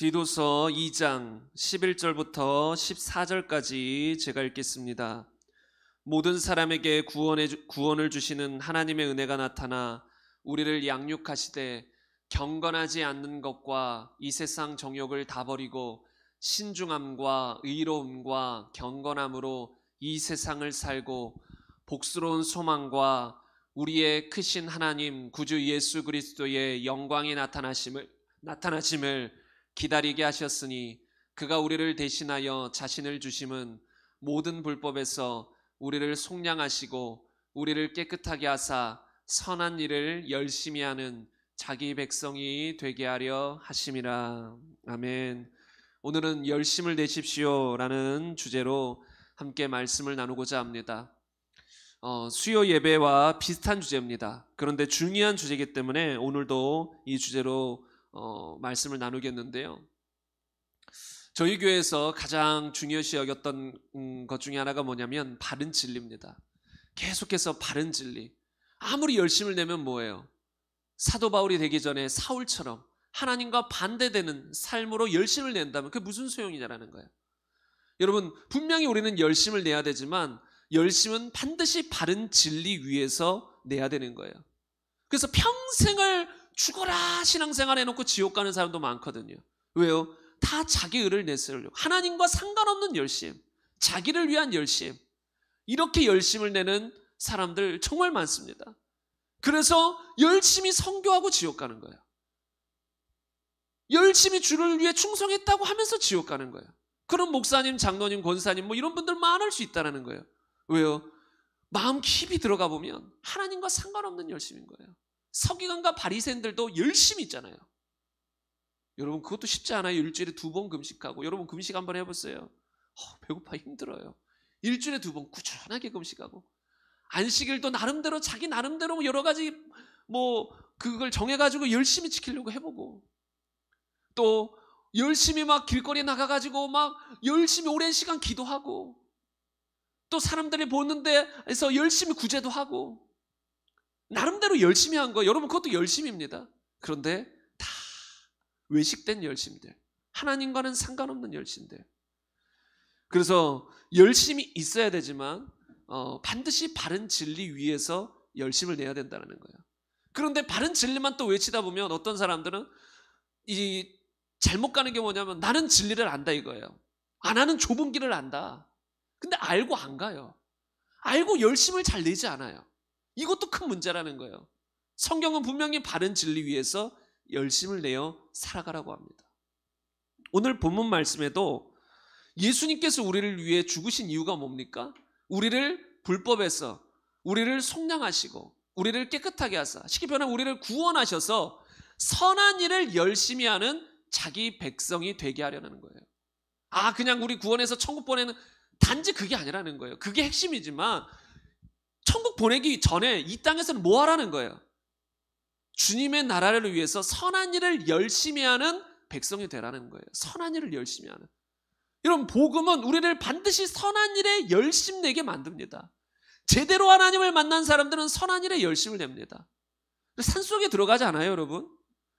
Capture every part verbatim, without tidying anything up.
디도서 이 장 십일 절부터 십사 절까지 제가 읽겠습니다. 모든 사람에게 구원의, 구원을 주시는 하나님의 은혜가 나타나 우리를 양육하시되 경건하지 않는 것과 이 세상 정욕을 다 버리고 신중함과 의로움과 경건함으로 이 세상을 살고 복스러운 소망과 우리의 크신 하나님 구주 예수 그리스도의 영광이 나타나심을, 나타나심을 기다리게 하셨으니 그가 우리를 대신하여 자신을 주심은 모든 불법에서 우리를 속량하시고 우리를 깨끗하게 하사 선한 일을 열심히 하는 자기 백성이 되게 하려 하심이라. 아멘. 오늘은 열심을 내십시오라는 주제로 함께 말씀을 나누고자 합니다. 어, 수요 예배와 비슷한 주제입니다. 그런데 중요한 주제이기 때문에 오늘도 이 주제로 어, 말씀을 나누겠는데요. 저희 교회에서 가장 중요시 여겼던 음, 것 중에 하나가 뭐냐면 바른 진리입니다. 계속해서 바른 진리. 아무리 열심을 내면 뭐예요? 사도 바울이 되기 전에 사울처럼 하나님과 반대되는 삶으로 열심을 낸다면 그게 무슨 소용이냐라는 거예요. 여러분, 분명히 우리는 열심을 내야 되지만 열심은 반드시 바른 진리 위에서 내야 되는 거예요. 그래서 평생을 죽어라 신앙생활 해놓고 지옥 가는 사람도 많거든요. 왜요? 다 자기 의를 내세우려고. 하나님과 상관없는 열심, 자기를 위한 열심, 이렇게 열심을 내는 사람들 정말 많습니다. 그래서 열심히 선교하고 지옥 가는 거예요. 열심히 주를 위해 충성했다고 하면서 지옥 가는 거예요. 그런 목사님, 장로님, 권사님 뭐 이런 분들 많을 수 있다는 거예요. 왜요? 마음 깊이 들어가 보면 하나님과 상관없는 열심인 거예요. 서기관과 바리새인들도 열심히 있잖아요. 여러분, 그것도 쉽지 않아요. 일주일에 두 번 금식하고. 여러분, 금식 한번 해보세요. 어, 배고파 힘들어요. 일주일에 두 번 꾸준하게 금식하고, 안식일도 나름대로 자기 나름대로 여러 가지 뭐 그걸 정해가지고 열심히 지키려고 해보고, 또 열심히 막 길거리에 나가가지고 막 열심히 오랜 시간 기도하고, 또 사람들이 보는 데에서 열심히 구제도 하고, 나름대로 열심히 한 거예요. 여러분, 그것도 열심입니다. 그런데 다 외식된 열심들, 하나님과는 상관없는 열심들. 그래서 열심이 있어야 되지만 어, 반드시 바른 진리 위에서 열심을 내야 된다는 거예요. 그런데 바른 진리만 또 외치다 보면 어떤 사람들은 이 잘못 가는 게 뭐냐면, 나는 진리를 안다 이거예요. 아, 나는 좁은 길을 안다. 근데 알고 안 가요. 알고 열심을 잘 내지 않아요. 이것도 큰 문제라는 거예요. 성경은 분명히 바른 진리 위에서 열심을 내어 살아가라고 합니다. 오늘 본문 말씀에도 예수님께서 우리를 위해 죽으신 이유가 뭡니까? 우리를 불법에서 우리를 속량하시고 우리를 깨끗하게 하사, 쉽게 표현하면 우리를 구원하셔서 선한 일을 열심히 하는 자기 백성이 되게 하려는 거예요. 아, 그냥 우리 구원해서 천국 보내는, 단지 그게 아니라는 거예요. 그게 핵심이지만 천국 보내기 전에 이 땅에서는 뭐 하라는 거예요? 주님의 나라를 위해서 선한 일을 열심히 하는 백성이 되라는 거예요. 선한 일을 열심히 하는. 여러분, 복음은 우리를 반드시 선한 일에 열심 내게 만듭니다. 제대로 하나님을 만난 사람들은 선한 일에 열심을 냅니다. 산속에 들어가지 않아요, 여러분?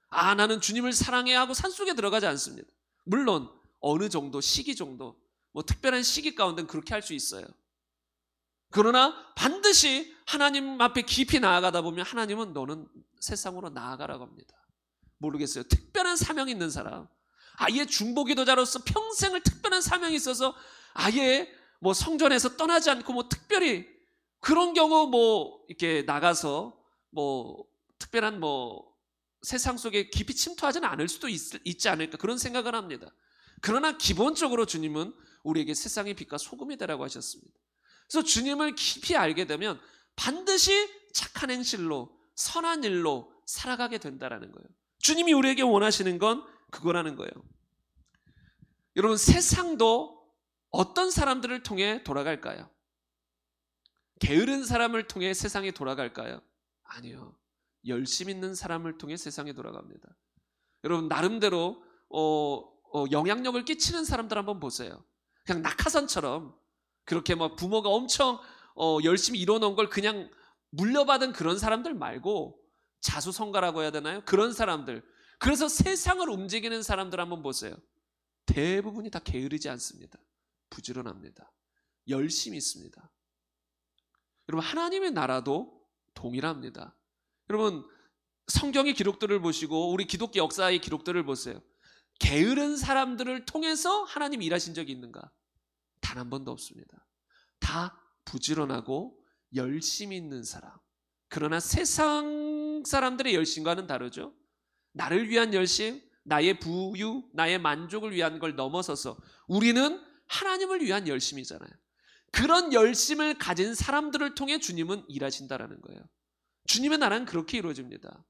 아, 나는 주님을 사랑해 하고 산속에 들어가지 않습니다. 물론 어느 정도, 시기 정도, 뭐 특별한 시기 가운데는 그렇게 할 수 있어요. 그러나 반드시 하나님 앞에 깊이 나아가다 보면 하나님은 너는 세상으로 나아가라고 합니다. 모르겠어요. 특별한 사명이 있는 사람, 아예 중보기도자로서 평생을 특별한 사명이 있어서 아예 뭐 성전에서 떠나지 않고 뭐 특별히 그런 경우 뭐 이렇게 나가서 뭐 특별한 뭐 세상 속에 깊이 침투하지는 않을 수도 있, 있지 않을까 그런 생각을 합니다. 그러나 기본적으로 주님은 우리에게 세상의 빛과 소금이 되라고 하셨습니다. 그래서 주님을 깊이 알게 되면 반드시 착한 행실로, 선한 일로 살아가게 된다라는 거예요. 주님이 우리에게 원하시는 건 그거라는 거예요. 여러분, 세상도 어떤 사람들을 통해 돌아갈까요? 게으른 사람을 통해 세상이 돌아갈까요? 아니요. 열심 있는 사람을 통해 세상에 돌아갑니다. 여러분, 나름대로 어, 어, 영향력을 끼치는 사람들 한번 보세요. 그냥 낙하산처럼 그렇게 막 부모가 엄청 어, 열심히 이뤄놓은 걸 그냥 물려받은 그런 사람들 말고, 자수성가라고 해야 되나요? 그런 사람들, 그래서 세상을 움직이는 사람들 한번 보세요. 대부분이 다 게으르지 않습니다. 부지런합니다. 열심히 있습니다. 여러분, 하나님의 나라도 동일합니다. 여러분, 성경의 기록들을 보시고 우리 기독교 역사의 기록들을 보세요. 게으른 사람들을 통해서 하나님이 일하신 적이 있는가? 단 한 번도 없습니다. 다 부지런하고 열심히 있는 사람. 그러나 세상 사람들의 열심과는 다르죠. 나를 위한 열심, 나의 부유, 나의 만족을 위한 걸 넘어서서 우리는 하나님을 위한 열심이잖아요. 그런 열심을 가진 사람들을 통해 주님은 일하신다라는 거예요. 주님의 나라는 그렇게 이루어집니다.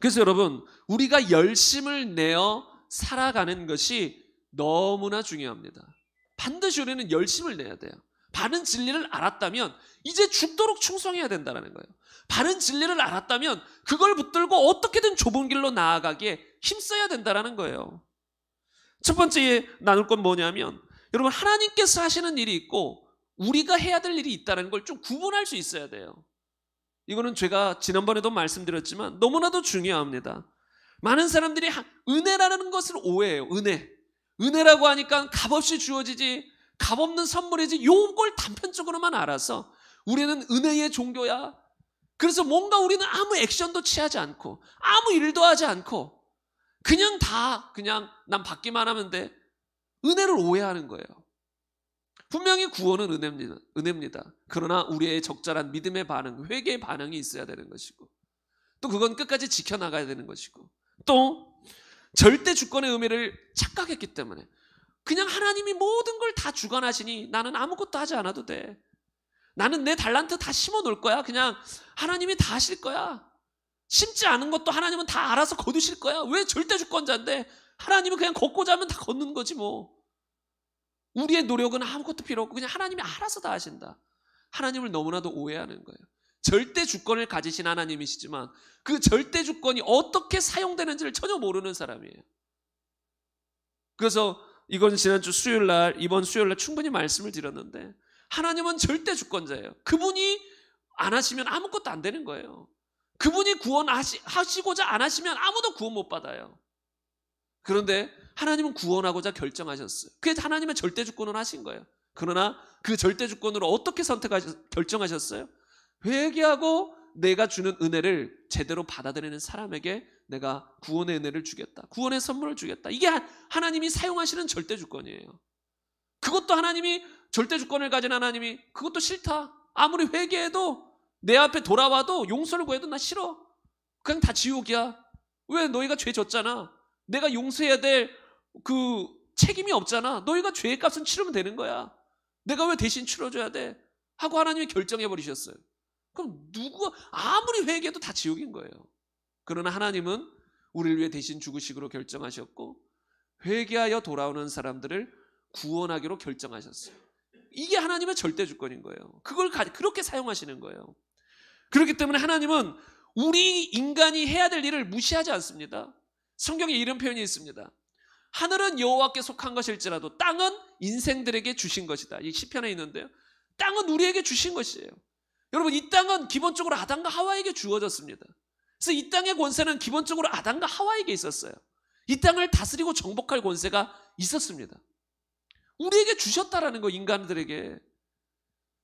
그래서 여러분, 우리가 열심을 내어 살아가는 것이 너무나 중요합니다. 반드시 우리는 열심을 내야 돼요. 바른 진리를 알았다면 이제 죽도록 충성해야 된다는 거예요. 바른 진리를 알았다면 그걸 붙들고 어떻게든 좁은 길로 나아가기에 힘써야 된다는 거예요. 첫 번째 나눌 건 뭐냐면, 여러분, 하나님께서 하시는 일이 있고 우리가 해야 될 일이 있다는 걸 좀 구분할 수 있어야 돼요. 이거는 제가 지난번에도 말씀드렸지만 너무나도 중요합니다. 많은 사람들이 은혜라는 것을 오해해요. 은혜. 은혜라고 하니까 값없이 주어지지, 값없는 선물이지, 요걸 단편적으로만 알아서 우리는 은혜의 종교야. 그래서 뭔가 우리는 아무 액션도 취하지 않고 아무 일도 하지 않고 그냥 다 그냥 난 받기만 하면 돼. 은혜를 오해하는 거예요. 분명히 구원은 은혜입니다. 은혜입니다. 그러나 우리의 적절한 믿음의 반응, 회개의 반응이 있어야 되는 것이고, 또 그건 끝까지 지켜나가야 되는 것이고, 또 절대 주권의 의미를 착각했기 때문에 그냥 하나님이 모든 걸 다 주관하시니 나는 아무것도 하지 않아도 돼. 나는 내 달란트 다 심어 놓을 거야. 그냥 하나님이 다 하실 거야. 심지 않은 것도 하나님은 다 알아서 거두실 거야. 왜 절대 주권자인데? 하나님은 그냥 걷고자 하면 다 걷는 거지 뭐. 우리의 노력은 아무것도 필요 없고 그냥 하나님이 알아서 다 하신다. 하나님을 너무나도 오해하는 거예요. 절대 주권을 가지신 하나님이시지만 그 절대 주권이 어떻게 사용되는지를 전혀 모르는 사람이에요. 그래서 이건 지난주 수요일 날, 이번 수요일 날 충분히 말씀을 드렸는데, 하나님은 절대 주권자예요. 그분이 안 하시면 아무것도 안 되는 거예요. 그분이 구원하시고자 안 하시면 아무도 구원 못 받아요. 그런데 하나님은 구원하고자 결정하셨어요. 그게 하나님의 절대 주권을 하신 거예요. 그러나 그 절대 주권으로 어떻게 선택하셨, 결정하셨어요? 회개하고 내가 주는 은혜를 제대로 받아들이는 사람에게 내가 구원의 은혜를 주겠다. 구원의 선물을 주겠다. 이게 하나님이 사용하시는 절대 주권이에요. 그것도 하나님이, 절대 주권을 가진 하나님이 그것도 싫다. 아무리 회개해도 내 앞에 돌아와도 용서를 구해도 나 싫어. 그냥 다 지옥이야. 왜? 너희가 죄 졌잖아. 내가 용서해야 될 그 책임이 없잖아. 너희가 죄의 값은 치르면 되는 거야. 내가 왜 대신 치러줘야 돼? 하고 하나님이 결정해버리셨어요. 그럼 누구가 아무리 회개해도 다 지옥인 거예요. 그러나 하나님은 우리를 위해 대신 죽으시기로 결정하셨고 회개하여 돌아오는 사람들을 구원하기로 결정하셨어요. 이게 하나님의 절대 주권인 거예요. 그걸 가, 그렇게 사용하시는 거예요. 그렇기 때문에 하나님은 우리 인간이 해야 될 일을 무시하지 않습니다. 성경에 이런 표현이 있습니다. 하늘은 여호와께 속한 것일지라도 땅은 인생들에게 주신 것이다. 이 시편에 있는데요. 땅은 우리에게 주신 것이에요. 여러분, 이 땅은 기본적으로 아담과 하와에게 주어졌습니다. 그래서 이 땅의 권세는 기본적으로 아담과 하와에게 있었어요. 이 땅을 다스리고 정복할 권세가 있었습니다. 우리에게 주셨다라는 거, 인간들에게.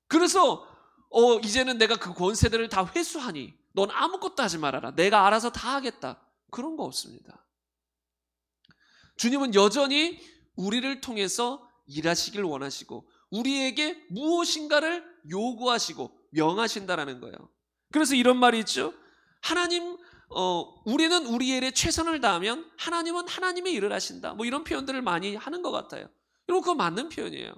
그래서 어, 이제는 내가 그 권세들을 다 회수하니 넌 아무것도 하지 말아라. 내가 알아서 다 하겠다. 그런 거 없습니다. 주님은 여전히 우리를 통해서 일하시길 원하시고 우리에게 무엇인가를 요구하시고 명하신다라는 거예요. 그래서 이런 말이 있죠. 하나님, 어, 우리는 우리의 일에 최선을 다하면 하나님은 하나님의 일을 하신다. 뭐 이런 표현들을 많이 하는 것 같아요. 여러분, 그거 맞는 표현이에요.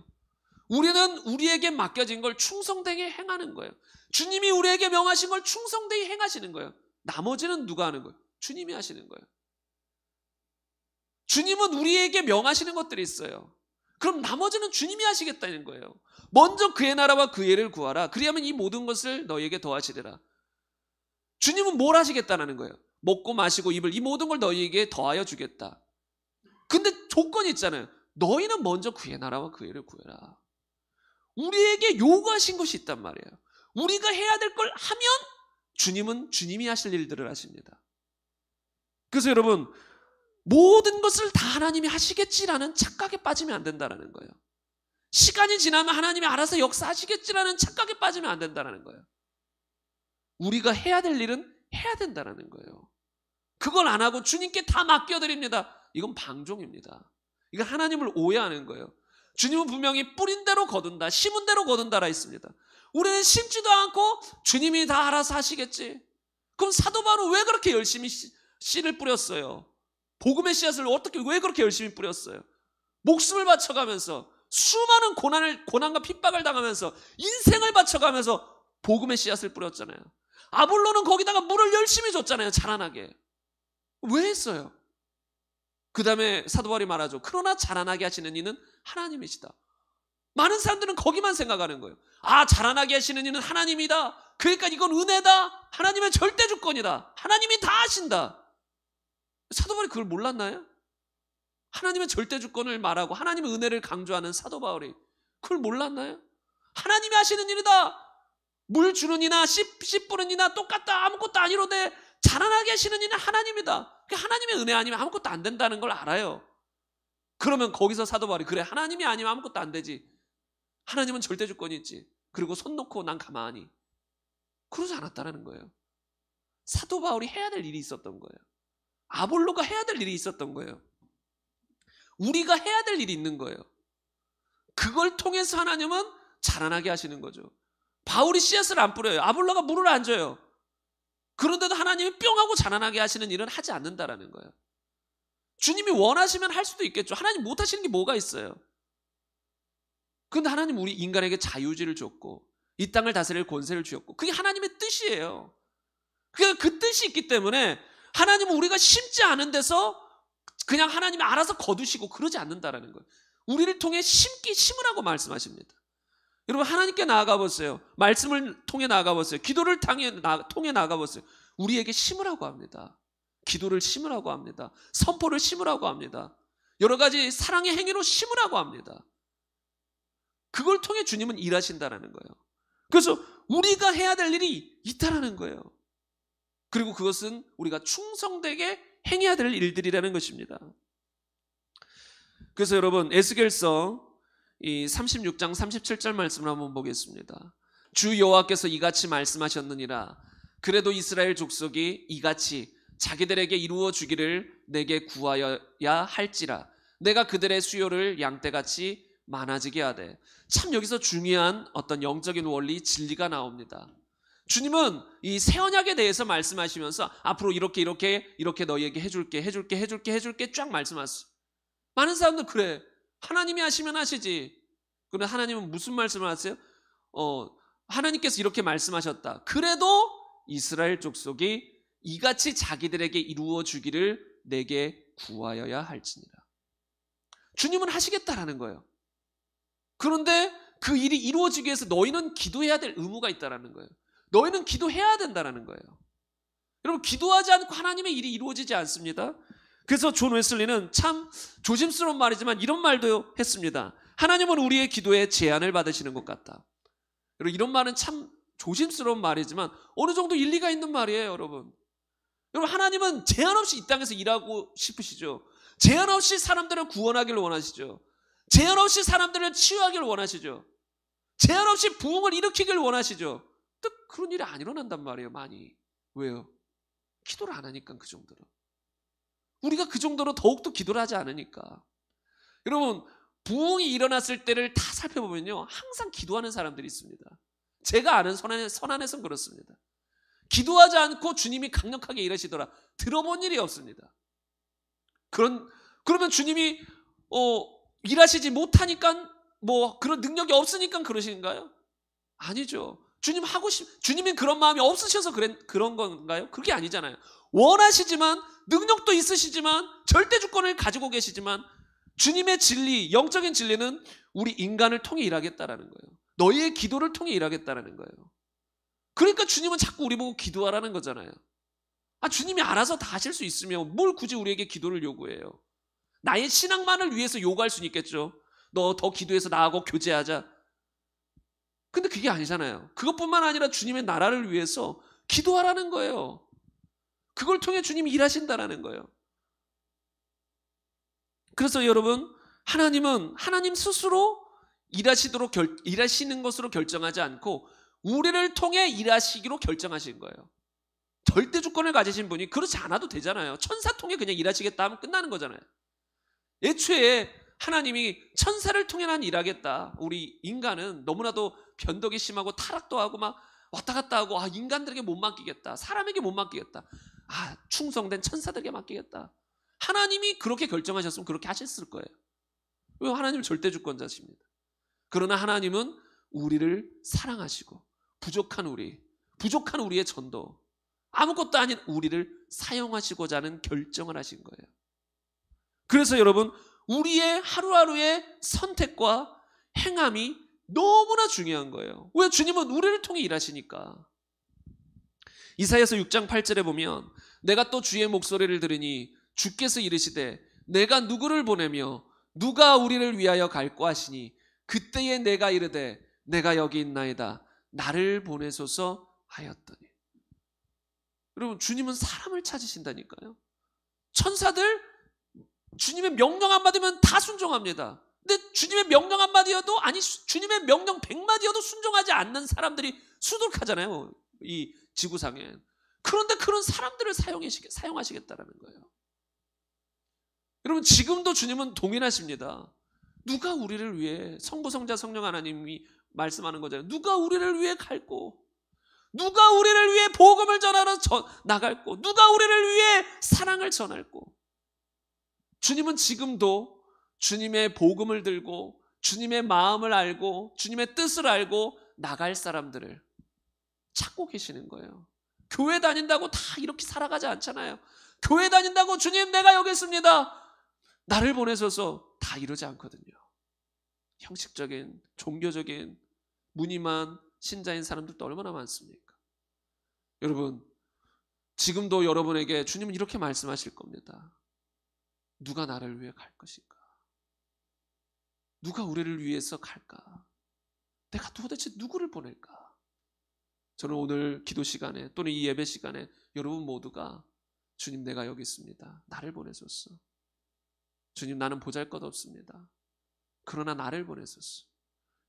우리는 우리에게 맡겨진 걸 충성되게 행하는 거예요. 주님이 우리에게 명하신 걸 충성되게 행하시는 거예요. 나머지는 누가 하는 거예요? 주님이 하시는 거예요. 주님은 우리에게 명하시는 것들이 있어요. 그럼 나머지는 주님이 하시겠다는 거예요. 먼저 그의 나라와 그의 의를 구하라. 그리하면 이 모든 것을 너희에게 더하시리라. 주님은 뭘 하시겠다는 거예요? 먹고 마시고 입을, 이 모든 걸 너희에게 더하여 주겠다. 근데 조건이 있잖아요. 너희는 먼저 그의 나라와 그의 의를 구해라. 우리에게 요구하신 것이 있단 말이에요. 우리가 해야 될 걸 하면 주님은 주님이 하실 일들을 하십니다. 그래서 여러분 모든 것을 다 하나님이 하시겠지라는 착각에 빠지면 안 된다는 거예요. 시간이 지나면 하나님이 알아서 역사하시겠지라는 착각에 빠지면 안 된다는 거예요. 우리가 해야 될 일은 해야 된다는 거예요. 그걸 안 하고 주님께 다 맡겨드립니다. 이건 방종입니다. 이건 하나님을 오해하는 거예요. 주님은 분명히 뿌린 대로 거둔다, 심은 대로 거둔다라 있습니다. 우리는 심지도 않고 주님이 다 알아서 하시겠지. 그럼 사도 바울은 왜 그렇게 열심히 씨, 씨를 뿌렸어요? 복음의 씨앗을 어떻게 왜 그렇게 열심히 뿌렸어요? 목숨을 바쳐가면서 수많은 고난을, 고난과 핍박을 당하면서 인생을 바쳐가면서 복음의 씨앗을 뿌렸잖아요. 아볼로는 거기다가 물을 열심히 줬잖아요. 자라나게. 왜 했어요? 그 다음에 사도 바울이 말하죠. 그러나 자라나게 하시는 이는 하나님이시다. 많은 사람들은 거기만 생각하는 거예요. 아, 자라나게 하시는 이는 하나님이다. 그러니까 이건 은혜다. 하나님의 절대 주권이다. 하나님이 다 하신다. 사도 바울이 그걸 몰랐나요? 하나님의 절대 주권을 말하고 하나님의 은혜를 강조하는 사도 바울이 그걸 몰랐나요? 하나님이 하시는 일이다. 물 주는 이나 씨, 씨 뿌는 이나 똑같다. 아무것도 아니로되 자라나게 하시는 이는 하나님이다. 그러니까 하나님의 은혜 아니면 아무것도 안 된다는 걸 알아요. 그러면 거기서 사도 바울이 그래, 하나님이 아니면 아무것도 안 되지. 하나님은 절대 주권이 있지. 그리고 손 놓고 난 가만히. 그러지 않았다라는 거예요. 사도 바울이 해야 될 일이 있었던 거예요. 아볼로가 해야 될 일이 있었던 거예요. 우리가 해야 될 일이 있는 거예요. 그걸 통해서 하나님은 자라나게 하시는 거죠. 바울이 씨앗을 안 뿌려요. 아볼로가 물을 안 줘요. 그런데도 하나님이 뿅 하고 자라나게 하시는 일은 하지 않는다라는 거예요. 주님이 원하시면 할 수도 있겠죠. 하나님 못 하시는 게 뭐가 있어요. 그런데 하나님 우리 인간에게 자유지를 줬고 이 땅을 다스릴 권세를 주었고 그게 하나님의 뜻이에요. 그러니까 그 뜻이 있기 때문에 하나님은 우리가 심지 않은 데서 그냥 하나님이 알아서 거두시고 그러지 않는다라는 거예요. 우리를 통해 심기 심으라고 말씀하십니다. 여러분 하나님께 나아가 보세요. 말씀을 통해 나아가 보세요. 기도를 통해 나아가 보세요. 우리에게 심으라고 합니다. 기도를 심으라고 합니다. 선포를 심으라고 합니다. 여러 가지 사랑의 행위로 심으라고 합니다. 그걸 통해 주님은 일하신다라는 거예요. 그래서 우리가 해야 될 일이 있다라는 거예요. 그리고 그것은 우리가 충성되게 행해야 될 일들이라는 것입니다. 그래서 여러분 에스겔서 이 삼십육 장 삼십칠 절 말씀을 한번 보겠습니다. 주 여호와께서 이같이 말씀하셨느니라. 그래도 이스라엘 족속이 이같이 자기들에게 이루어 주기를 내게 구하여야 할지라. 내가 그들의 수요를 양떼같이 많아지게 하되. 참 여기서 중요한 어떤 영적인 원리 진리가 나옵니다. 주님은 이 새 언약에 대해서 말씀하시면서 앞으로 이렇게 이렇게 이렇게 너희에게 해줄게 해줄게 해줄게 해줄게 쫙 말씀하셨어요. 많은 사람들 그래 하나님이 하시면 하시지. 그런데 하나님은 무슨 말씀을 하세요? 어, 하나님께서 이렇게 말씀하셨다. 그래도 이스라엘 족속이 이같이 자기들에게 이루어 주기를 내게 구하여야 할지니라. 주님은 하시겠다라는 거예요. 그런데 그 일이 이루어지기 위해서 너희는 기도해야 될 의무가 있다라는 거예요. 너희는 기도해야 된다라는 거예요. 여러분 기도하지 않고 하나님의 일이 이루어지지 않습니다. 그래서 존 웨슬리는 참 조심스러운 말이지만 이런 말도 했습니다. 하나님은 우리의 기도에 제한을 받으시는 것 같다. 여러분 이런 말은 참 조심스러운 말이지만 어느 정도 일리가 있는 말이에요. 여러분 여러분 하나님은 제한 없이 이 땅에서 일하고 싶으시죠. 제한 없이 사람들을 구원하기를 원하시죠. 제한 없이 사람들을 치유하기를 원하시죠. 제한 없이 부흥을 일으키기를 원하시죠. 또 그런 일이 안 일어난단 말이에요. 많이. 왜요? 기도를 안 하니까 그 정도로. 우리가 그 정도로 더욱더 기도를 하지 않으니까. 여러분 부흥이 일어났을 때를 다 살펴보면요. 항상 기도하는 사람들이 있습니다. 제가 아는 선한의, 선한에선 그렇습니다. 기도하지 않고 주님이 강력하게 일하시더라. 들어본 일이 없습니다. 그런, 그러면 주님이 어, 일하시지 못하니까 뭐 그런 능력이 없으니까 그러신가요? 아니죠. 주님 하고 싶, 주님이 그런 마음이 없으셔서 그래, 그런 건가요? 그게 아니잖아요. 원하시지만 능력도 있으시지만 절대 주권을 가지고 계시지만 주님의 진리, 영적인 진리는 우리 인간을 통해 일하겠다라는 거예요. 너희의 기도를 통해 일하겠다라는 거예요. 그러니까 주님은 자꾸 우리 보고 기도하라는 거잖아요. 아, 주님이 알아서 다 하실 수 있으며 뭘 굳이 우리에게 기도를 요구해요. 나의 신앙만을 위해서 요구할 수는 있겠죠. 너 더 기도해서 나하고 교제하자. 근데 그게 아니잖아요. 그것뿐만 아니라 주님의 나라를 위해서 기도하라는 거예요. 그걸 통해 주님이 일하신다라는 거예요. 그래서 여러분, 하나님은 하나님 스스로 일하시도록 결, 일하시는 것으로 결정하지 않고 우리를 통해 일하시기로 결정하신 거예요. 절대 주권을 가지신 분이 그렇지 않아도 되잖아요. 천사 통해 그냥 일하시겠다 하면 끝나는 거잖아요. 애초에 하나님이 천사를 통해 난 일하겠다. 우리 인간은 너무나도 변덕이 심하고 타락도 하고 막 왔다 갔다 하고, 아, 인간들에게 못 맡기겠다, 사람에게 못 맡기겠다, 아, 충성된 천사들에게 맡기겠다. 하나님이 그렇게 결정하셨으면 그렇게 하셨을 거예요. 왜? 하나님은 절대 주권자십니다. 그러나 하나님은 우리를 사랑하시고 부족한 우리, 부족한 우리의 전도, 아무것도 아닌 우리를 사용하시고자 하는 결정을 하신 거예요. 그래서 여러분, 우리의 하루하루의 선택과 행함이 너무나 중요한 거예요. 왜? 주님은 우리를 통해 일하시니까. 이사야서 육 장 팔 절에 보면, 내가 또 주의 목소리를 들으니 주께서 이르시되 내가 누구를 보내며 누가 우리를 위하여 갈꼬 하시니, 그때에 내가 이르되 내가 여기 있나이다, 나를 보내소서 하였더니. 여러분, 주님은 사람을 찾으신다니까요. 천사들 주님의 명령 한마디면 다 순종합니다. 근데 주님의 명령 한마디여도, 아니 주님의 명령 백마디여도 순종하지 않는 사람들이 수두룩하잖아요, 이 지구상에. 그런데 그런 사람들을 사용하시겠다라는 거예요. 여러분, 지금도 주님은 동일하십니다. 누가 우리를 위해, 성부, 성자, 성령 하나님이 말씀하는 거잖아요. 누가 우리를 위해 갈고, 누가 우리를 위해 복음을 전하러 나갈고, 누가 우리를 위해 사랑을 전할고. 주님은 지금도 주님의 복음을 들고 주님의 마음을 알고 주님의 뜻을 알고 나갈 사람들을 찾고 계시는 거예요. 교회 다닌다고 다 이렇게 살아가지 않잖아요. 교회 다닌다고 주님 내가 여기 있습니다, 나를 보내소서, 다 이러지 않거든요. 형식적인, 종교적인, 무늬만 신자인 사람들도 얼마나 많습니까? 여러분, 지금도 여러분에게 주님은 이렇게 말씀하실 겁니다. 누가 나를 위해 갈 것인가? 누가 우리를 위해서 갈까? 내가 도대체 누구를 보낼까? 저는 오늘 기도 시간에, 또는 이 예배 시간에 여러분 모두가 주님 내가 여기 있습니다, 나를 보내소서, 주님 나는 보잘것없습니다, 그러나 나를 보내소서.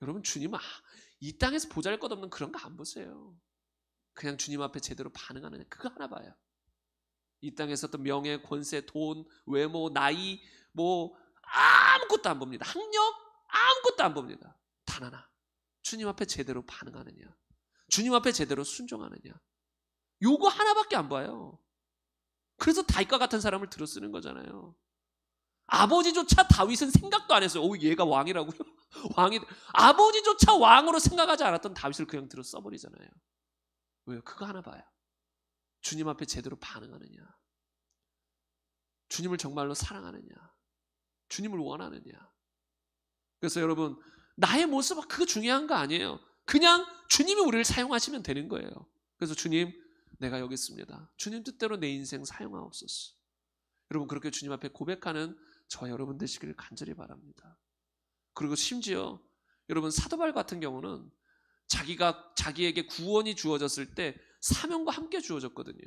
여러분, 주님 아, 이 땅에서 보잘것없는 그런 거 안 보세요. 그냥 주님 앞에 제대로 반응하느냐, 그거 하나 봐요. 이 땅에서 어떤 명예, 권세, 돈, 외모, 나이, 뭐 아무것도 안 봅니다. 학력 아무것도 안 봅니다. 단 하나, 주님 앞에 제대로 반응하느냐, 주님 앞에 제대로 순종하느냐, 요거 하나밖에 안 봐요. 그래서 다윗과 같은 사람을 들어쓰는 거잖아요. 아버지조차 다윗은 생각도 안 했어요. 오, 얘가 왕이라고요? 왕이, 아버지조차 왕으로 생각하지 않았던 다윗을 그냥 들어써버리잖아요. 왜요? 그거 하나 봐요. 주님 앞에 제대로 반응하느냐, 주님을 정말로 사랑하느냐, 주님을 원하느냐. 그래서 여러분, 나의 모습, 그거 중요한 거 아니에요. 그냥 주님이 우리를 사용하시면 되는 거예요. 그래서 주님 내가 여기 있습니다, 주님 뜻대로 내 인생 사용하옵소서. 여러분, 그렇게 주님 앞에 고백하는 저와 여러분 되시기를 간절히 바랍니다. 그리고 심지어 여러분, 사도바울 같은 경우는 자기가, 자기에게 구원이 주어졌을 때 사명과 함께 주어졌거든요.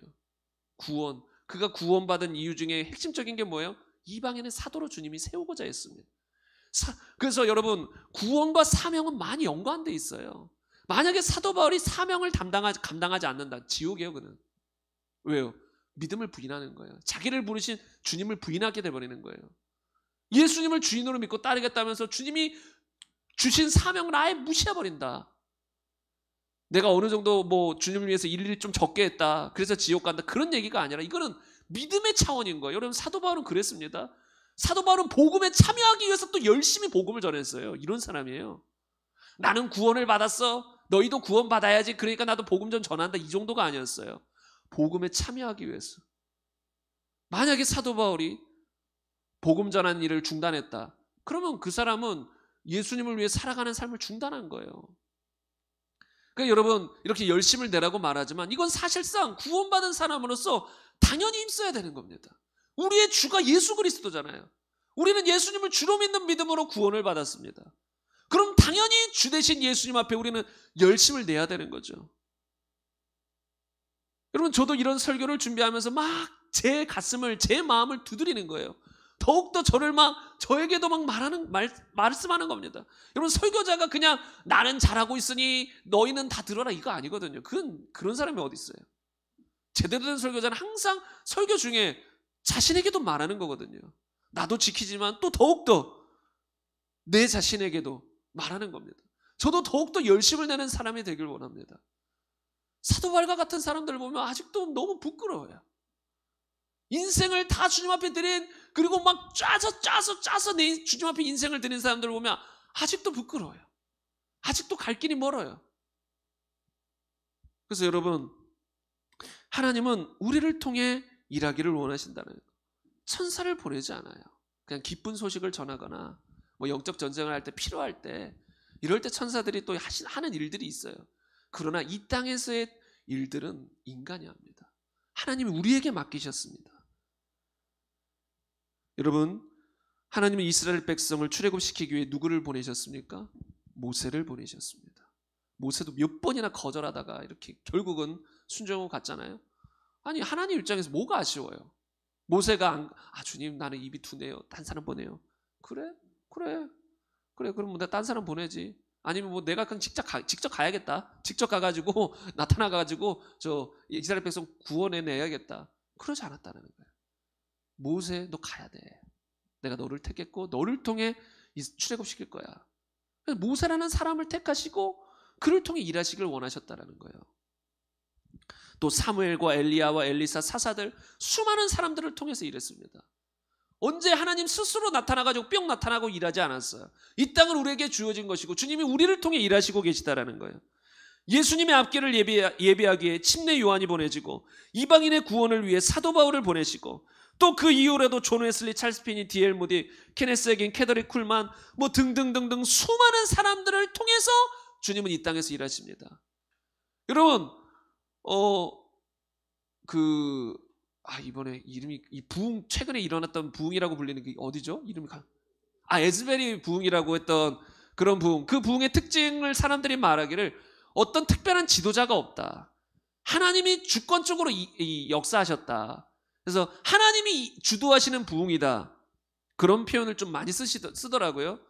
구원, 그가 구원받은 이유 중에 핵심적인 게 뭐예요? 이방인의 사도로 주님이 세우고자 했습니다. 사, 그래서 여러분, 구원과 사명은 많이 연관돼 있어요. 만약에 사도 바울이 사명을 담당하지, 감당하지 않는다, 지옥이에요. 그는 왜요? 믿음을 부인하는 거예요. 자기를 부르신 주님을 부인하게 돼버리는 거예요. 예수님을 주인으로 믿고 따르겠다면서 주님이 주신 사명을 아예 무시해버린다. 내가 어느 정도 뭐 주님을 위해서 일일이 좀 적게 했다, 그래서 지옥 간다, 그런 얘기가 아니라 이거는 믿음의 차원인 거예요. 여러분, 사도 바울은 그랬습니다. 사도 바울은 복음에 참여하기 위해서 또 열심히 복음을 전했어요. 이런 사람이에요. 나는 구원을 받았어, 너희도 구원 받아야지, 그러니까 나도 복음 좀 전한다, 이 정도가 아니었어요. 복음에 참여하기 위해서. 만약에 사도 바울이 복음 전하는 일을 중단했다, 그러면 그 사람은 예수님을 위해 살아가는 삶을 중단한 거예요. 그러니까 여러분, 이렇게 열심을 내라고 말하지만 이건 사실상 구원받은 사람으로서 당연히 힘써야 되는 겁니다. 우리의 주가 예수 그리스도잖아요. 우리는 예수님을 주로 믿는 믿음으로 구원을 받았습니다. 그럼 당연히 주 대신 예수님 앞에 우리는 열심을 내야 되는 거죠. 여러분, 저도 이런 설교를 준비하면서 막 제 가슴을, 제 마음을 두드리는 거예요. 더욱더 저를 막, 저에게도 막 말하는, 말, 말씀하는 겁니다. 여러분, 설교자가 그냥 나는 잘하고 있으니 너희는 다 들어라, 이거 아니거든요. 그건, 그런 사람이 어디 있어요? 제대로 된 설교자는 항상 설교 중에 자신에게도 말하는 거거든요. 나도 지키지만 또 더욱더 내 자신에게도 말하는 겁니다. 저도 더욱더 열심을 내는 사람이 되길 원합니다. 사도 바울과 같은 사람들을 보면 아직도 너무 부끄러워요. 인생을 다 주님 앞에 드린, 그리고 막 짜서 짜서 짜서 내 주님 앞에 인생을 드린 사람들을 보면 아직도 부끄러워요. 아직도 갈 길이 멀어요. 그래서 여러분, 하나님은 우리를 통해 일하기를 원하신다는 거예요. 천사를 보내지 않아요. 그냥 기쁜 소식을 전하거나 뭐 영적 전쟁을 할 때, 필요할 때, 이럴 때 천사들이 또 하는 일들이 있어요. 그러나 이 땅에서의 일들은 인간이 합니다. 하나님이 우리에게 맡기셨습니다. 여러분, 하나님은 이스라엘 백성을 출애굽시키기 위해 누구를 보내셨습니까? 모세를 보내셨습니다. 모세도 몇 번이나 거절하다가 이렇게 결국은 순종하고 갔잖아요. 아니, 하나님 입장에서 뭐가 아쉬워요? 모세가 안, 아 주님 나는 입이 두네요. 딴 사람 보내요. 그래? 그래. 그래 그럼 내가 딴 사람 보내지. 아니면 뭐 내가 그냥 직접, 가, 직접 가야겠다. 직접 가가지고 나타나가지고 저 이스라엘 백성 구원해내야겠다. 그러지 않았다는 거예요. 모세 너 가야 돼. 내가 너를 택했고 너를 통해 출애굽시킬 거야. 모세라는 사람을 택하시고 그를 통해 일하시길 원하셨다는 거예요. 또 사무엘과 엘리야와 엘리사 사사들 수많은 사람들을 통해서 일했습니다. 언제 하나님 스스로 나타나가지고 뿅 나타나고 일하지 않았어요. 이 땅은 우리에게 주어진 것이고 주님이 우리를 통해 일하시고 계시다라는 거예요. 예수님의 앞길을 예비, 예비하기에 침례 요한이 보내지고 이방인의 구원을 위해 사도 바울을 보내시고 또 그 이후로도 존 웨슬리, 찰스 피니, 디엘 무디, 케네스 에긴, 캐더리 쿨만 뭐 등등등등 수많은 사람들을 통해서 주님은 이 땅에서 일하십니다. 여러분, 어, 그, 아, 이번에 이름이, 이 부흥, 최근에 일어났던 부흥이라고 불리는 게 어디죠? 이름이 가, 아, 에즈베리 부흥이라고 했던 그런 부흥. 그 부흥의 특징을 사람들이 말하기를 어떤 특별한 지도자가 없다. 하나님이 주권적으로 이, 이 역사하셨다. 그래서 하나님이 주도하시는 부흥이다. 그런 표현을 좀 많이 쓰시더, 쓰더라고요.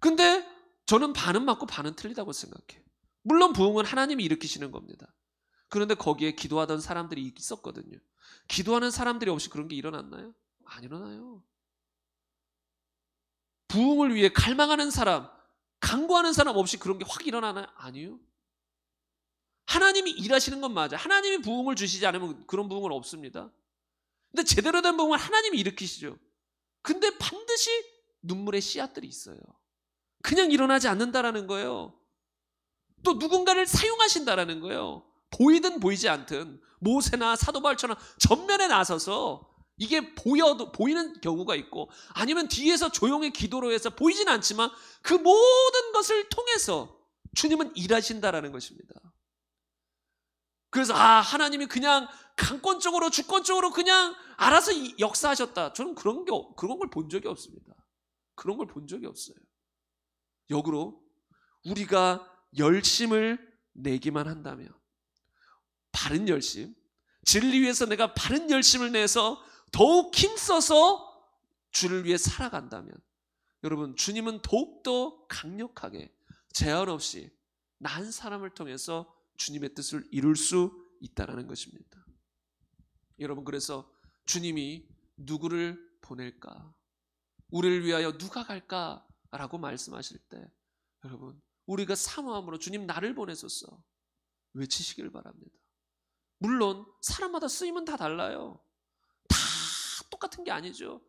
근데 저는 반은 맞고 반은 틀리다고 생각해요. 물론 부흥은 하나님이 일으키시는 겁니다. 그런데 거기에 기도하던 사람들이 있었거든요. 기도하는 사람들이 없이 그런 게 일어났나요? 안 일어나요. 부흥을 위해 갈망하는 사람, 간구하는 사람 없이 그런 게 확 일어나나요? 아니요. 하나님이 일하시는 건 맞아요. 하나님이 부흥을 주시지 않으면 그런 부흥은 없습니다. 근데 제대로 된 부흥은 하나님이 일으키시죠. 근데 반드시 눈물의 씨앗들이 있어요. 그냥 일어나지 않는다라는 거예요. 또 누군가를 사용하신다라는 거예요. 보이든 보이지 않든 모세나 사도바울처럼 전면에 나서서 이게 보여도 보이는 경우가 있고 아니면 뒤에서 조용히 기도로 해서 보이진 않지만 그 모든 것을 통해서 주님은 일하신다라는 것입니다. 그래서 아 하나님이 그냥 강권적으로 주권적으로 그냥 알아서 역사하셨다. 저는 그런 게 그런 걸 본 적이 없습니다. 그런 걸 본 적이 없어요. 역으로 우리가 열심을 내기만 한다면 바른 열심, 진리 위해서 내가 바른 열심을 내서 더욱 힘써서 주를 위해 살아간다면 여러분 주님은 더욱더 강력하게 제한 없이 나 한 사람을 통해서 주님의 뜻을 이룰 수 있다는 것입니다. 여러분 그래서 주님이 누구를 보낼까? 우리를 위하여 누가 갈까? 라고 말씀하실 때 여러분 우리가 사모함으로 주님 나를 보내소서 외치시길 바랍니다. 물론 사람마다 쓰임은 다 달라요. 다 똑같은 게 아니죠.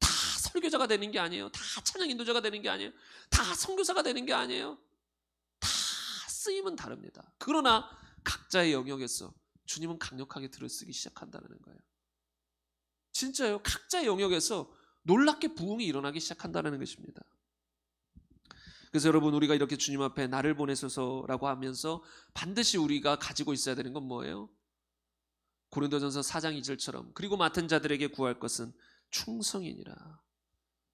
다 설교자가 되는 게 아니에요. 다 찬양 인도자가 되는 게 아니에요. 다 선교사가 되는 게 아니에요. 다 쓰임은 다릅니다. 그러나 각자의 영역에서 주님은 강력하게 들어쓰기 시작한다는 거예요. 진짜요. 각자의 영역에서 놀랍게 부흥이 일어나기 시작한다는 것입니다. 그래서 여러분 우리가 이렇게 주님 앞에 나를 보내소서라고 하면서 반드시 우리가 가지고 있어야 되는 건 뭐예요? 고린도전서 사 장 이 절처럼 그리고 맡은 자들에게 구할 것은 충성이니라.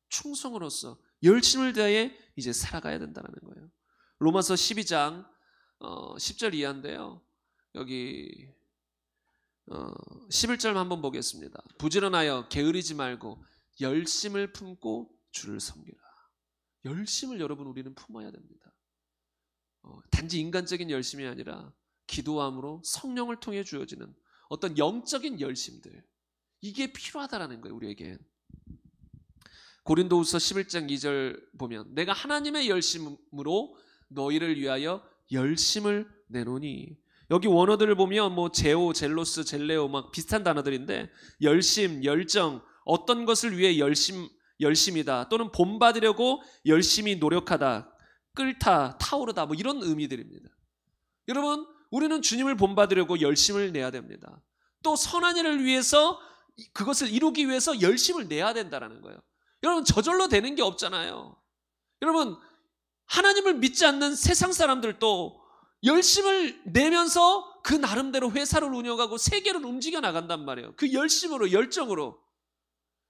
충성으로서 열심을 다해 이제 살아가야 된다는 거예요. 로마서 십이 장 어, 십 절 이하인데요. 여기 어, 십일 절 한번 보겠습니다. 부지런하여 게으르지 말고 열심을 품고 주를 섬기라. 열심을 여러분 우리는 품어야 됩니다. 어, 단지 인간적인 열심이 아니라 기도함으로 성령을 통해 주어지는 어떤 영적인 열심들, 이게 필요하다라는 거예요 우리에겐. 고린도후서 십일 장 이 절 보면 내가 하나님의 열심으로 너희를 위하여 열심을 내노니, 여기 원어들을 보면 뭐 제오, 젤로스, 젤레오 막 비슷한 단어들인데 열심, 열정, 어떤 것을 위해 열심, 열심이다, 또는 본받으려고 열심히 노력하다, 끓다, 타오르다, 뭐 이런 의미들입니다. 여러분 우리는 주님을 본받으려고 열심을 내야 됩니다. 또 선한 일을 위해서, 그것을 이루기 위해서 열심을 내야 된다는 거예요. 여러분 저절로 되는 게 없잖아요. 여러분 하나님을 믿지 않는 세상 사람들도 열심을 내면서 그 나름대로 회사를 운영하고 세계를 움직여 나간단 말이에요. 그 열심으로, 열정으로.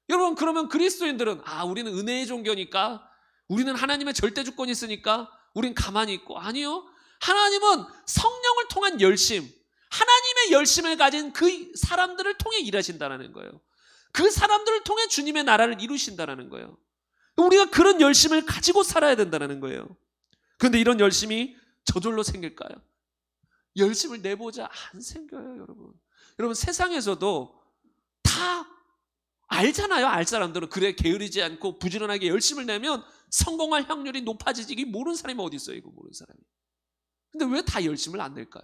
여러분 그러면 그리스도인들은 아 우리는 은혜의 종교니까, 우리는 하나님의 절대주권이 있으니까 우린 가만히 있고, 아니요. 하나님은 성령을 통한 열심, 하나님의 열심을 가진 그 사람들을 통해 일하신다는 거예요. 그 사람들을 통해 주님의 나라를 이루신다는 거예요. 우리가 그런 열심을 가지고 살아야 된다는 거예요. 그런데 이런 열심이 저절로 생길까요? 열심을 내보자, 안 생겨요 여러분. 여러분 세상에서도 다 알잖아요. 알 사람들은 그래 게으르지 않고 부지런하게 열심을 내면 성공할 확률이 높아지지, 이게 모르는 사람이 어디 있어요. 이거 모르는 사람이. 근데 왜 다 열심을 안 낼까요?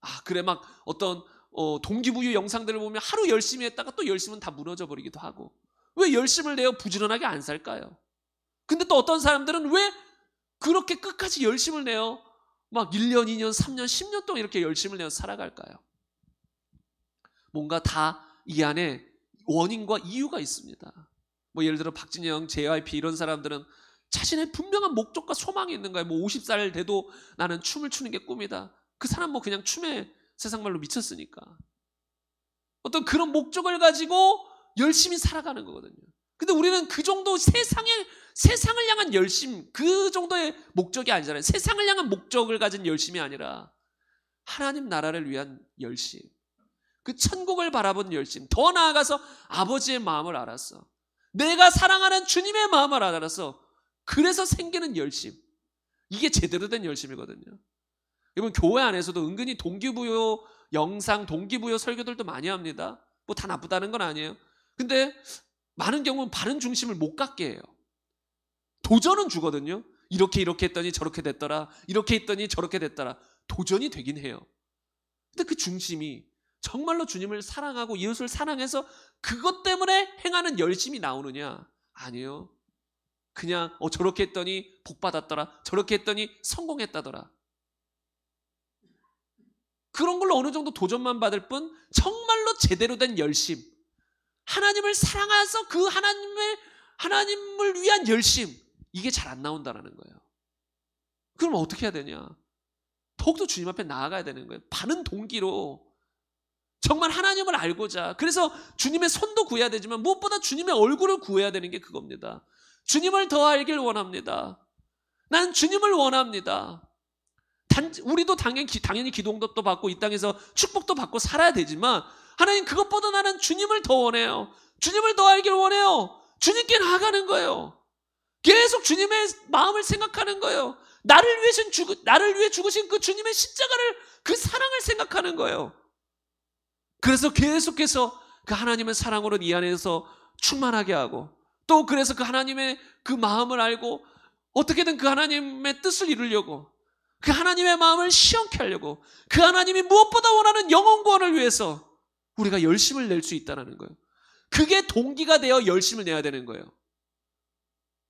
아 그래 막 어떤 어, 동기부여 영상들을 보면 하루 열심히 했다가 또 열심은 다 무너져 버리기도 하고, 왜 열심을 내어 부지런하게 안 살까요? 근데 또 어떤 사람들은 왜 그렇게 끝까지 열심을 내어 막 일 년, 이 년, 삼 년, 십 년 동안 이렇게 열심을 내어 살아갈까요? 뭔가 다 이 안에 원인과 이유가 있습니다. 뭐 예를 들어 박진영, 제이와이피 이런 사람들은 자신의 분명한 목적과 소망이 있는 거예요. 뭐 오십 살 돼도 나는 춤을 추는 게 꿈이다. 그 사람 뭐 그냥 춤에 세상말로 미쳤으니까. 어떤 그런 목적을 가지고 열심히 살아가는 거거든요. 근데 우리는 그 정도 세상의, 세상을 향한 열심, 그 정도의 목적이 아니잖아요. 세상을 향한 목적을 가진 열심이 아니라 하나님 나라를 위한 열심, 그 천국을 바라본 열심, 더 나아가서 아버지의 마음을 알았어, 내가 사랑하는 주님의 마음을 알았어, 그래서 생기는 열심, 이게 제대로 된 열심이거든요. 여러분 교회 안에서도 은근히 동기부여 영상, 동기부여 설교들도 많이 합니다. 뭐 다 나쁘다는 건 아니에요. 근데 많은 경우는 바른 중심을 못 갖게 해요. 도전은 주거든요. 이렇게 이렇게 했더니 저렇게 됐더라, 이렇게 했더니 저렇게 됐더라. 도전이 되긴 해요. 근데 그 중심이 정말로 주님을 사랑하고 이웃을 사랑해서 그것 때문에 행하는 열심이 나오느냐? 아니요. 그냥 어 저렇게 했더니 복 받았더라, 저렇게 했더니 성공했다더라, 그런 걸로 어느 정도 도전만 받을 뿐, 정말로 제대로 된 열심, 하나님을 사랑해서 그 하나님을 하나님을 위한 열심, 이게 잘 안 나온다라는 거예요. 그럼 어떻게 해야 되냐? 더욱더 주님 앞에 나아가야 되는 거예요. 바른 동기로 정말 하나님을 알고자, 그래서 주님의 손도 구해야 되지만 무엇보다 주님의 얼굴을 구해야 되는 게 그겁니다. 주님을 더 알길 원합니다. 난 주님을 원합니다. 단, 우리도 당연히, 당연히 기도응답도 받고 이 땅에서 축복도 받고 살아야 되지만, 하나님 그것보다 나는 주님을 더 원해요. 주님을 더 알길 원해요. 주님께 나아가는 거예요. 계속 주님의 마음을 생각하는 거예요. 나를 위해, 죽, 나를 위해 죽으신 그 주님의 십자가를, 그 사랑을 생각하는 거예요. 그래서 계속해서 그 하나님의 사랑으로 이 안에서 충만하게 하고, 또 그래서 그 하나님의 그 마음을 알고 어떻게든 그 하나님의 뜻을 이루려고, 그 하나님의 마음을 시원케 하려고, 그 하나님이 무엇보다 원하는 영혼 구원을 위해서 우리가 열심을 낼 수 있다는 거예요. 그게 동기가 되어 열심을 내야 되는 거예요.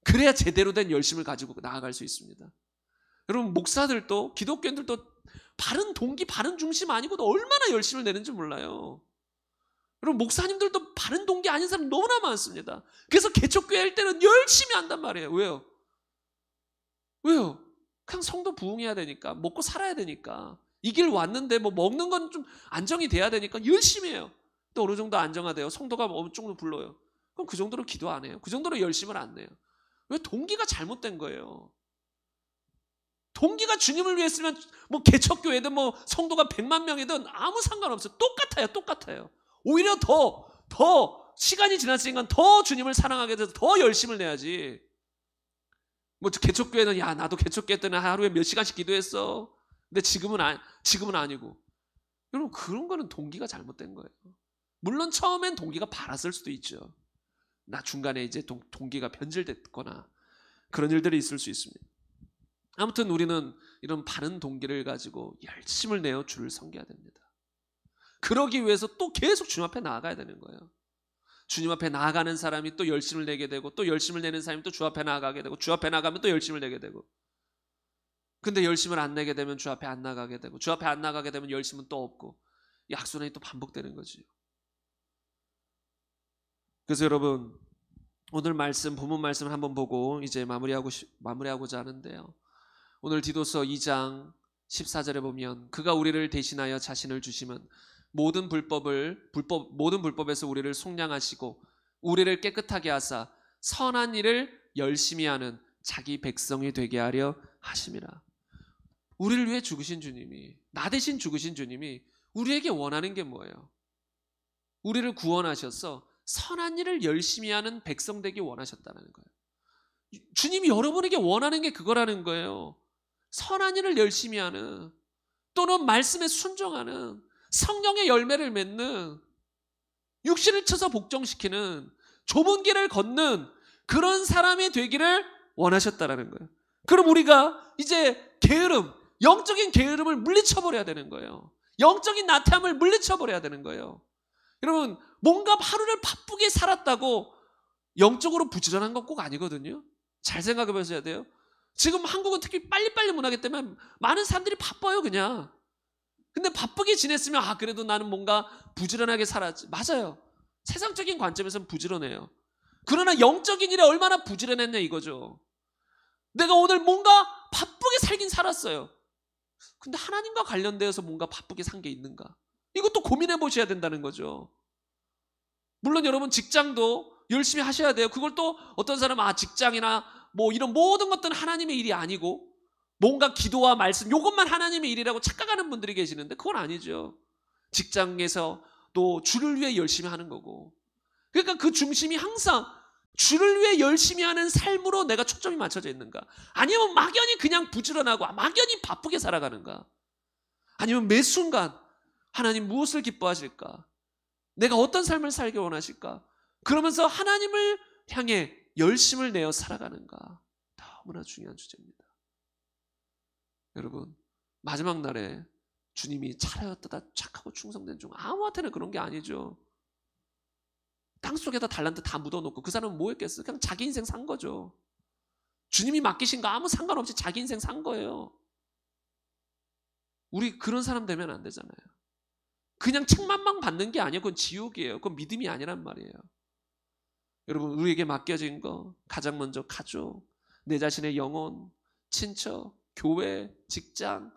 그래야 제대로 된 열심을 가지고 나아갈 수 있습니다. 여러분 목사들도 기독교인들도 바른 동기, 바른 중심 아니고도 얼마나 열심을 내는지 몰라요. 여러분 목사님들도 바른 동기 아닌 사람 너무나 많습니다. 그래서 개척교회 할 때는 열심히 한단 말이에요. 왜요? 왜요? 그냥 성도 부흥해야 되니까, 먹고 살아야 되니까, 이 길 왔는데 뭐 먹는 건 좀 안정이 돼야 되니까 열심히 해요. 또 어느 정도 안정화돼요. 성도가 어느 정도 불러요. 그럼 그 정도로 기도 안 해요. 그 정도로 열심을 안 내요. 왜? 동기가 잘못된 거예요. 동기가 주님을 위해 쓰면 뭐 개척교회든 뭐 성도가 백만 명이든 아무 상관없어요. 똑같아요. 똑같아요. 오히려 더, 더 시간이 지났으니까 더 주님을 사랑하게 돼서 더 열심을 내야지. 뭐 개척교회는 야 나도 개척교회 때는 하루에 몇 시간씩 기도했어. 근데 지금은, 아, 지금은 아니고. 여러분 그런 거는 동기가 잘못된 거예요. 물론 처음엔 동기가 바랐을 수도 있죠. 나 중간에 이제 동, 동기가 변질됐거나 그런 일들이 있을 수 있습니다. 아무튼 우리는 이런 바른 동기를 가지고 열심을 내어 주를 섬겨야 됩니다. 그러기 위해서 또 계속 주님 앞에 나아가야 되는 거예요. 주님 앞에 나아가는 사람이 또 열심을 내게 되고 또 열심을 내는 사람이 또 주 앞에 나아가게 되고 주 앞에 나가면 또 열심을 내게 되고 근데 열심을 안 내게 되면 주 앞에 안 나가게 되고 주 앞에 안 나가게 되면 열심은 또 없고 약순환이 또 반복되는 거지요. 그래서 여러분 오늘 말씀 본문 말씀을 한번 보고 이제 마무리하고 마무리하고자 하는데요. 오늘 디도서 이 장 십사 절에 보면 그가 우리를 대신하여 자신을 주시면 모든 불법을 불법 모든 불법에서 우리를 속량하시고 우리를 깨끗하게 하사 선한 일을 열심히 하는 자기 백성이 되게 하려 하심이라. 우리를 위해 죽으신 주님이 나 대신 죽으신 주님이 우리에게 원하는 게 뭐예요? 우리를 구원하셔서 선한 일을 열심히 하는 백성 되기 원하셨다는 거예요. 주님이 여러분에게 원하는 게 그거라는 거예요. 선한 일을 열심히 하는 또는 말씀에 순종하는 성령의 열매를 맺는 육신을 쳐서 복종시키는 좁은 길을 걷는 그런 사람이 되기를 원하셨다라는 거예요. 그럼 우리가 이제 게으름, 영적인 게으름을 물리쳐버려야 되는 거예요. 영적인 나태함을 물리쳐버려야 되는 거예요. 여러분 뭔가 하루를 바쁘게 살았다고 영적으로 부지런한 건 꼭 아니거든요. 잘 생각해 보셔야 돼요. 지금 한국은 특히 빨리빨리 문화기 때문에 많은 사람들이 바빠요 그냥. 근데 바쁘게 지냈으면 아 그래도 나는 뭔가 부지런하게 살았지. 맞아요. 세상적인 관점에서는 부지런해요. 그러나 영적인 일에 얼마나 부지런했냐 이거죠. 내가 오늘 뭔가 바쁘게 살긴 살았어요. 근데 하나님과 관련되어서 뭔가 바쁘게 산 게 있는가. 이것도 고민해 보셔야 된다는 거죠. 물론 여러분 직장도 열심히 하셔야 돼요. 그걸 또 어떤 사람은 아 직장이나 뭐 이런 모든 것들은 하나님의 일이 아니고 뭔가 기도와 말씀 이것만 하나님의 일이라고 착각하는 분들이 계시는데 그건 아니죠. 직장에서 또 주를 위해 열심히 하는 거고 그러니까 그 중심이 항상 주를 위해 열심히 하는 삶으로 내가 초점이 맞춰져 있는가 아니면 막연히 그냥 부지런하고 막연히 바쁘게 살아가는가 아니면 매 순간 하나님 무엇을 기뻐하실까 내가 어떤 삶을 살기 원하실까 그러면서 하나님을 향해 열심을 내어 살아가는가 너무나 중요한 주제입니다. 여러분 마지막 날에 주님이 잘하였다 착하고 충성된 종 아무한테나 그런 게 아니죠. 땅속에다 달란트 다 묻어놓고 그 사람은 뭐 했겠어? 그냥 자기 인생 산 거죠. 주님이 맡기신 거 아무 상관없이 자기 인생 산 거예요. 우리 그런 사람 되면 안 되잖아요. 그냥 책만만 받는 게 아니에요. 그건 지옥이에요. 그건 믿음이 아니란 말이에요. 여러분 우리에게 맡겨진 거 가장 먼저 가족, 내 자신의 영혼, 친척, 교회, 직장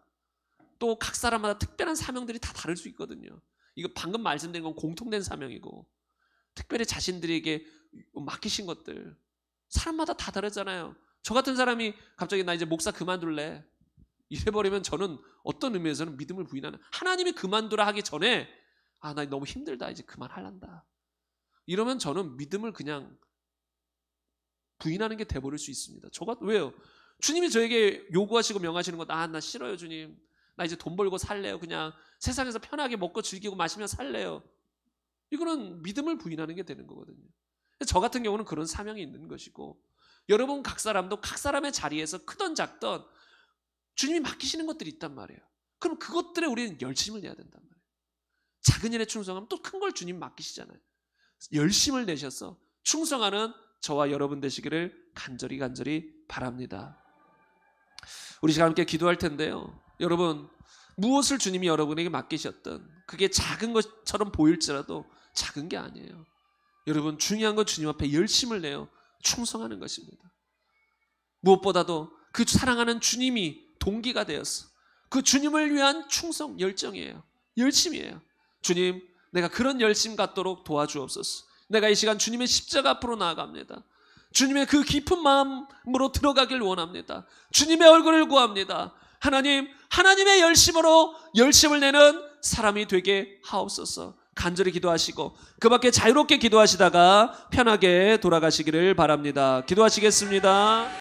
또 각 사람마다 특별한 사명들이 다 다를 수 있거든요. 이거 방금 말씀드린 건 공통된 사명이고 특별히 자신들에게 맡기신 것들 사람마다 다 다르잖아요. 저 같은 사람이 갑자기 나 이제 목사 그만둘래 이래버리면 저는 어떤 의미에서는 믿음을 부인하는 하나님이 그만두라 하기 전에 아 나 너무 힘들다 이제 그만하란다 이러면 저는 믿음을 그냥 부인하는 게 돼버릴 수 있습니다. 저가 왜요? 주님이 저에게 요구하시고 명하시는 것, 아, 나 싫어요 주님. 나 이제 돈 벌고 살래요. 그냥 세상에서 편하게 먹고 즐기고 마시며 살래요. 이거는 믿음을 부인하는 게 되는 거거든요. 저 같은 경우는 그런 사명이 있는 것이고 여러분 각 사람도 각 사람의 자리에서 크던 작던 주님이 맡기시는 것들이 있단 말이에요. 그럼 그것들에 우리는 열심을 내야 된단 말이에요. 작은 일에 충성하면 또 큰 걸 주님 맡기시잖아요. 열심을 내셔서 충성하는 저와 여러분 되시기를 간절히 간절히 바랍니다. 우리 지금 함께 기도할 텐데요. 여러분 무엇을 주님이 여러분에게 맡기셨든 그게 작은 것처럼 보일지라도 작은 게 아니에요. 여러분 중요한 건 주님 앞에 열심을 내어 충성하는 것입니다. 무엇보다도 그 사랑하는 주님이 동기가 되어서 그 주님을 위한 충성 열정이에요. 열심이에요. 주님 내가 그런 열심 갖도록 도와주옵소서. 내가 이 시간 주님의 십자가 앞으로 나아갑니다. 주님의 그 깊은 마음으로 들어가길 원합니다. 주님의 얼굴을 구합니다. 하나님, 하나님의 열심으로 열심을 내는 사람이 되게 하옵소서. 간절히 기도하시고 그 밖에 자유롭게 기도하시다가 편하게 돌아가시기를 바랍니다. 기도하시겠습니다.